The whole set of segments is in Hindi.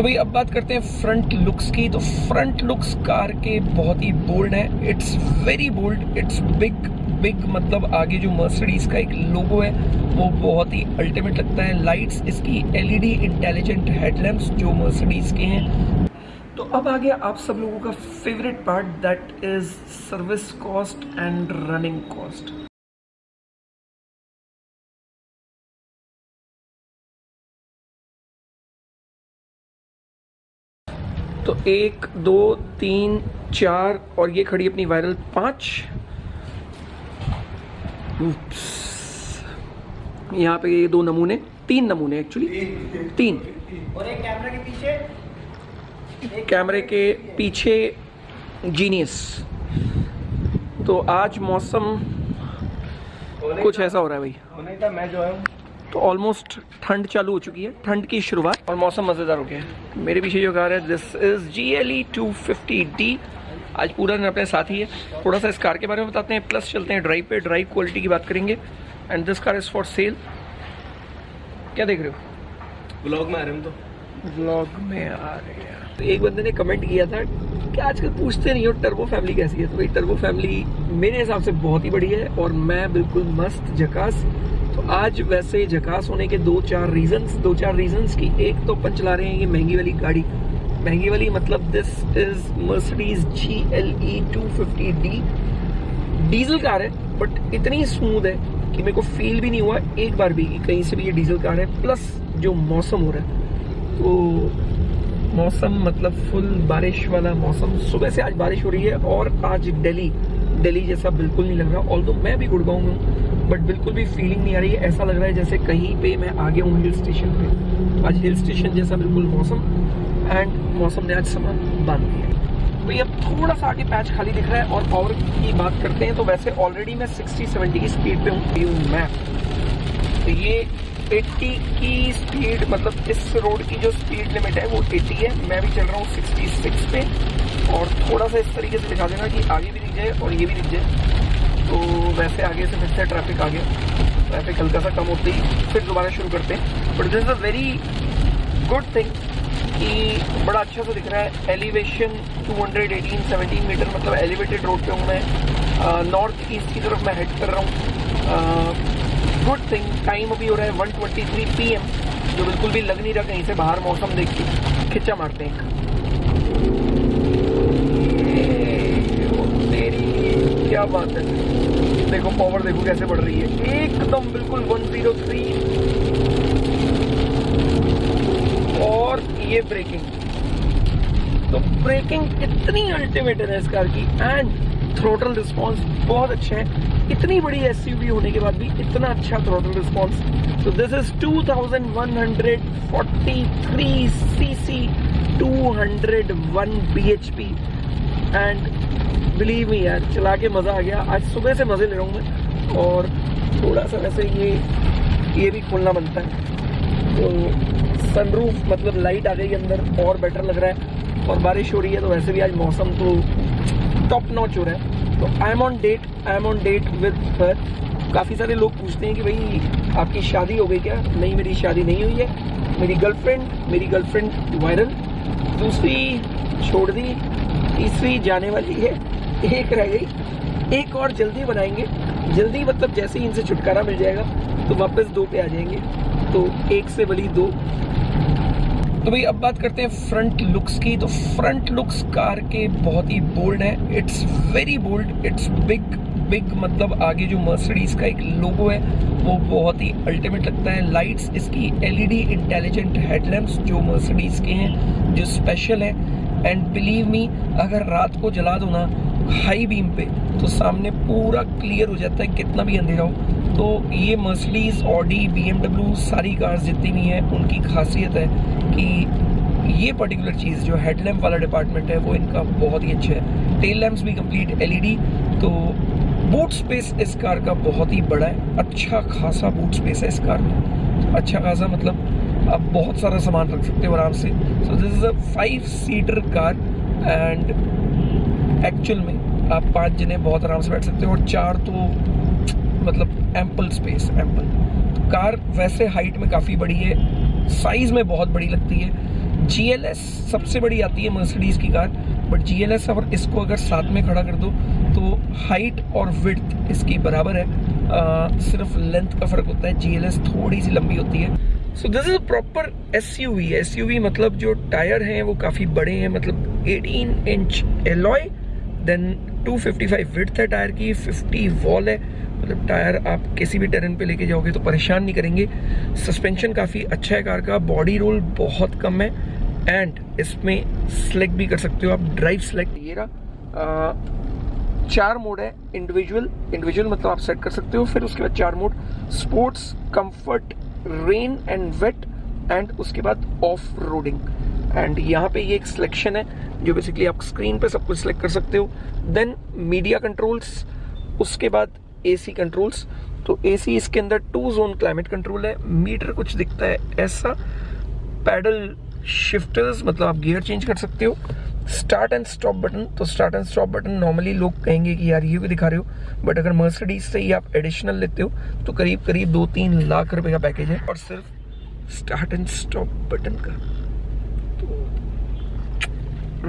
तो भाई अब बात करते हैं फ्रंट लुक्स की। तो फ्रंट लुक्स कार के बहुत ही बोल्ड है, it's very bold, it's big, मतलब आगे जो मर्सिडीज का एक लोगो है वो बहुत ही अल्टीमेट लगता है। लाइट्स इसकी एलईडी इंटेलिजेंट हेडलैम्प्स जो मर्सिडीज के हैं। तो अब आ गया आप सब लोगों का favourite part, that is service cost and running cost. तो 1 2 3 4 और ये खड़ी अपनी वायरल 5। यहाँ पे ये 3 नमूने एक्चुअली 3 और एक कैमरे के पीछे जीनियस। तो आज मौसम कुछ ऐसा हो रहा है भाई, मैं जो है तो ऑलमोस्ट ठंड चालू हो चुकी है, ठंड की शुरुआत, और मौसम मज़ेदार हो गया है। मेरे पीछे जो कार है दिस इज़ GLE 250D। आज पूरा दिन अपने साथ ही है, थोड़ा सा इस कार के बारे में बताते हैं, प्लस चलते हैं ड्राइव पे, ड्राइव क्वालिटी की बात करेंगे। And this car is for sale. क्या देख रहे हो? ब्लॉग में आ रहे हो तो एक बंदे ने कमेंट किया था कि आजकल पूछते नहीं हो टर्बो फैमिली कैसी है। तो भाई टर्बो फैमिली मेरे हिसाब से बहुत ही बढ़िया है और मैं बिल्कुल मस्त झकास। तो आज वैसे झकास होने के दो चार रीजंस की, एक तो अपन चला रहे हैं ये महंगी वाली, मतलब this is Mercedes GLE 250D। Diesel car है बट इतनी स्मूथ है कि मेरे को फील भी नहीं हुआ एक बार भी कि कहीं से भी ये डीजल कार है। प्लस जो मौसम हो रहा है, तो मौसम मतलब फुल बारिश वाला मौसम, सुबह से आज बारिश हो रही है और आज दिल्ली जैसा बिल्कुल नहीं लग रहा। ऑल्दो मैं भी गुड़गांव में हूँ बट बिल्कुल भी फीलिंग नहीं आ रही है, ऐसा लग रहा है जैसे कहीं पे मैं आगे हूँ हिल स्टेशन पे। आज हिल स्टेशन जैसा बिल्कुल मौसम, एंड मौसम ने आज सामान बांध दिया। भाई अब थोड़ा सा आगे पैच खाली दिख रहा है। और पावर की बात करते हैं तो वैसे ऑलरेडी मैं 60-70 की स्पीड पे हूँ मैं। तो ये 80 की स्पीड, मतलब इस रोड की जो स्पीड लिमिट है वो 80 है, मैं भी चल रहा हूँ 66 पे। और थोड़ा सा इस तरीके से दिखा देना कि आगे भी दिख जाए और ये भी दिख जाए। तो वैसे आगे से फिर से ट्रैफिक आ गया, ट्रैफिक हल्का सा कम होते ही फिर दोबारा शुरू करते हैं। But this is a very good thing कि बड़ा अच्छा सा दिख रहा है। एलिवेशन 218-17 मीटर, मतलब एलिवेटेड रोड पे हूँ मैं, नॉर्थ ईस्ट की तरफ मैं हेड कर रहा हूँ। Good thing. टाइम अभी हो रहा है 1:23 PM, जो बिल्कुल भी लग नहीं रहा कहीं से बाहर। मौसम देख के खिंचा मारते हैं, क्या बात है। देखो पावर देखो कैसे बढ़ रही है, एकदम बिल्कुल 103। और ये ब्रेकिंग, तो ब्रेकिंग इतनी अल्टीमेट है इस कार की। एंड थ्रोटल रिस्पॉन्स बहुत अच्छा है, इतनी बड़ी एसयूवी होने के बाद भी इतना अच्छा थ्रोटल रिस्पॉन्स। तो this is 2143 cc, 201 bhp। And believe me यार, चला के मज़ा आ गया। आज सुबह से मज़े ले रहा हूँ मैं। और थोड़ा सा वैसे ये भी खोलना बनता है, तो सनरूफ मतलब लाइट आ गई अंदर और बेटर लग रहा है। और बारिश हो रही है तो वैसे भी आज मौसम तो टॉप नॉच हो रहा है। तो I am on date with her. काफ़ी सारे लोग पूछते हैं कि भाई आपकी शादी हो गई क्या? नहीं, मेरी शादी नहीं हुई है। मेरी गर्लफ्रेंड वायरल, दूसरी छोड़ दी, तीसरी जाने वाली है, एक रह गई, एक और जल्दी बनाएंगे। जल्दी मतलब जैसे ही इनसे छुटकारा मिल जाएगा तो वापस 2 पे आ जाएंगे। तो 1 से बड़ी 2। तो भाई अब बात करते हैं फ्रंट लुक्स की। तो फ्रंट लुक्स कार के बहुत ही बोल्ड है, it's very bold, it's big, मतलब आगे जो मर्सिडीज का एक लोगो है वो बहुत ही अल्टीमेट लगता है। लाइट्स इसकी एलईडी इंटेलिजेंट हेडलैम्प्स जो मर्सिडीज के हैं, जो स्पेशल है। एंड बिलीव मी, अगर रात को जला दो ना हाई बीम पे तो सामने पूरा क्लियर हो जाता है, कितना भी अंधेरा हो। तो ये मर्सिडीज, ऑडी, BMW सारी कार्स जितनी भी हैं उनकी खासियत है कि ये पर्टिकुलर चीज़ जो हेडलैम्प वाला डिपार्टमेंट है वो इनका बहुत ही अच्छा है। टेल लैम्प्स भी कंप्लीट LED। तो बूट स्पेस इस कार का बहुत ही बड़ा है, अच्छा खासा बूट स्पेस है इस कार में, अच्छा खासा, मतलब आप बहुत सारा सामान रख सकते हो आराम से। So this is a 5-seater car and actual में आप 5 जने बहुत आराम से बैठ सकते हो और 4 तो मतलब एम्पल स्पेस, एम्पल। कार वैसे हाइट में काफ़ी बड़ी है, साइज़ में बहुत बड़ी लगती है। GLS सबसे बड़ी आती है मर्सिडीज़ की कार, बट GLS और इसको अगर साथ में खड़ा कर दो तो हाइट और विड्थ इसकी बराबर है, सिर्फ लेंथ का फ़र्क होता है, GLS थोड़ी सी लंबी होती है। So this is a proper SUV मतलब जो टायर हैं वो काफ़ी बड़े हैं, मतलब 18 इंच एलॉय, देन 255 विड्थ है टायर की, 50 वॉल है, मतलब टायर आप किसी भी टर्न पे लेके जाओगे तो परेशान नहीं करेंगे। सस्पेंशन काफ़ी अच्छा है कार का, बॉडी रोल बहुत कम है, एंड इसमें सेलेक्ट भी कर सकते हो आप, ड्राइव सेलेक्ट। ये रहा, 4 मोड है, इंडिविजुअल मतलब आप सेट कर सकते हो, फिर उसके बाद 4 mode, sports, comfort, rain and wet, and उसके बाद ऑफ रोडिंग। एंड यहाँ पे ये एक सिलेक्शन है जो बेसिकली आप स्क्रीन पे सब कुछ सेलेक्ट कर सकते हो, देन मीडिया कंट्रोल्स, उसके बाद AC कंट्रोल्स। तो AC इसके अंदर 2 जोन क्लाइमेट कंट्रोल है, मीटर कुछ दिखता है ऐसा, पैडल शिफ्टर्स मतलब आप गियर चेंज कर सकते हो, स्टार्ट एंड स्टॉप बटन। तो start and stop button normally लोग कहेंगे कि यार ये भी दिखा रहे हो, बट अगर मर्सिडीज से ही आप एडिशनल लेते हो तो करीब करीब 2-3 लाख रुपए का पैकेज है, और सिर्फ स्टार्ट एंड स्टॉप बटन का। तो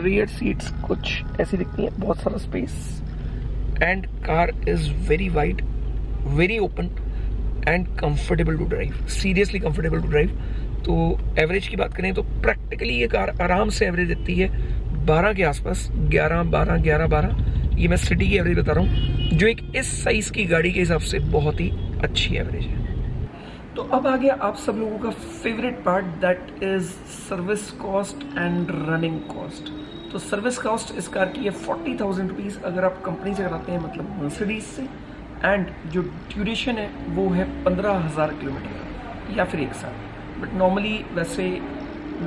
रियर सीट्स कुछ ऐसी दिखती हैं, बहुत सारा space, and car is very wide, very open and comfortable to drive, seriously comfortable to drive। तो एवरेज की बात करें तो प्रैक्टिकली ये कार आराम से एवरेज देती है 12 के आसपास, 11, 12, ये मैं सिटी की एवरेज बता रहा हूँ, जो एक इस साइज़ की गाड़ी के हिसाब से बहुत ही अच्छी एवरेज है। तो अब आ गया आप सब लोगों का favourite part, that is service cost and running cost. तो सर्विस कॉस्ट इस कार की है 40,000 रुपीज़ अगर आप कंपनी से कराते हैं, मतलब मर्सिडीज से, एंड जो ड्यूरेशन है वो है 15,000 किलोमीटर या फिर एक साल, बट नॉर्मली वैसे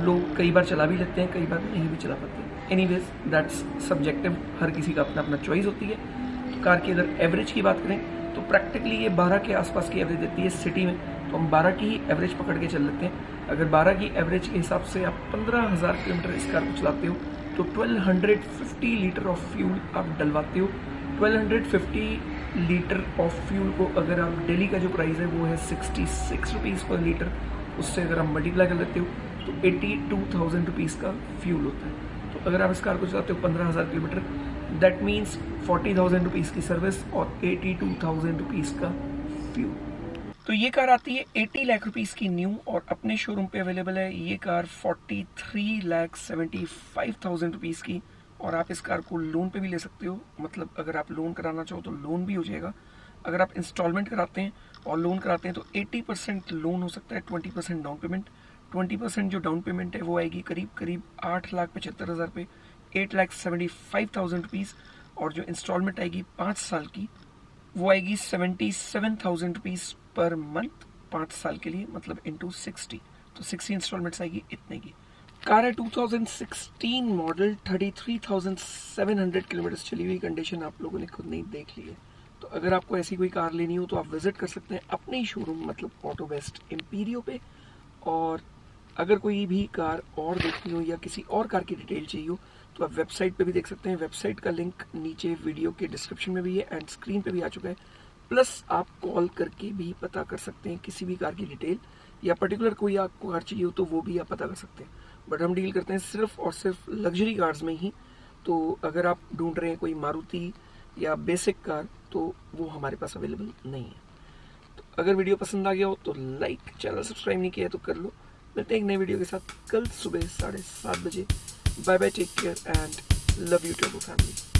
लोग कई बार चला भी लेते हैं, कई बार नहीं भी चला पाते। एनीवेज दैट्स सब्जेक्टिव, हर किसी का अपना अपना चॉइस होती है। तो कार की अगर एवरेज की बात करें तो प्रैक्टिकली ये 12 के आसपास की एवरेज देती है सिटी में, तो हम 12 की ही एवरेज पकड़ के चल लेते हैं। अगर 12 की एवरेज के हिसाब से आप 15,000 किलोमीटर इस कार को चलाते हो तो 1250 लीटर ऑफ फ्यूल आप डलवाते हो। 1250 लीटर ऑफ फ्यूल को अगर आप डेली का जो प्राइस है वो है 66 रुपीज़ पर लीटर, उससे अगर आप मल्टीप्लाई कर लेते हो तो 82,000 रुपीज़ का फ्यूल होता है। तो अगर आप इस कार को चलाते हो 15,000 किलोमीटर, दैट मीन्स 40,000 रुपीज़ की सर्विस और 82,000 रुपीज़ का फ्यूल। तो ये कार आती है 80 लाख रुपीस की न्यू, और अपने शोरूम पे अवेलेबल है ये कार 43,75,000 रुपीज़ की, और आप इस कार को लोन पे भी ले सकते हो, मतलब अगर आप लोन कराना चाहो तो लोन भी हो जाएगा। अगर आप इंस्टॉलमेंट कराते हैं और लोन कराते हैं तो 80% लोन हो सकता है, 20% डाउन पेमेंट। 20% जो डाउन पेमेंट है वो आएगी करीब करीब 8,75,000 पे, 8,75,000 रुपीज़, और जो इंस्टॉलमेंट आएगी 5 साल की वो आएगी 77,000 रुपीज़ पर मंथ 5 साल के लिए, मतलब इनटू 60, तो 60 इंस्टॉलमेंट्स आएगी इतने की। कार है 2016 मॉडल, 33,700 किलोमीटर चली हुई, कंडीशन आप लोगों ने खुद नहीं देख ली है। तो अगर आपको ऐसी कोई कार लेनी हो तो आप विजिट कर सकते हैं अपने ही शोरूम, मतलब ऑटो बेस्ट एम्पीरियो पे। और अगर कोई भी कार और देखनी हो या किसी और कार की डिटेल चाहिए हो तो आप वेबसाइट पे भी देख सकते हैं, वेबसाइट का लिंक नीचे वीडियो के डिस्क्रिप्शन में भी है एंड स्क्रीन पे भी आ चुका है। प्लस आप कॉल करके भी पता कर सकते हैं किसी भी कार की डिटेल, या पर्टिकुलर कोई आपको कार चाहिए हो तो वो भी आप पता कर सकते हैं, बट हम डील करते हैं सिर्फ और सिर्फ लग्जरी कार्स में ही। तो अगर आप ढूंढ रहे हैं कोई मारुति या बेसिक कार तो वो हमारे पास अवेलेबल नहीं है। तो अगर वीडियो पसंद आ गया हो तो लाइक, चैनल सब्सक्राइब नहीं किया है तो कर लो। मिलते हैं एक नए वीडियो के साथ कल सुबह 7:30 बजे। Bye bye, take care and love you to family.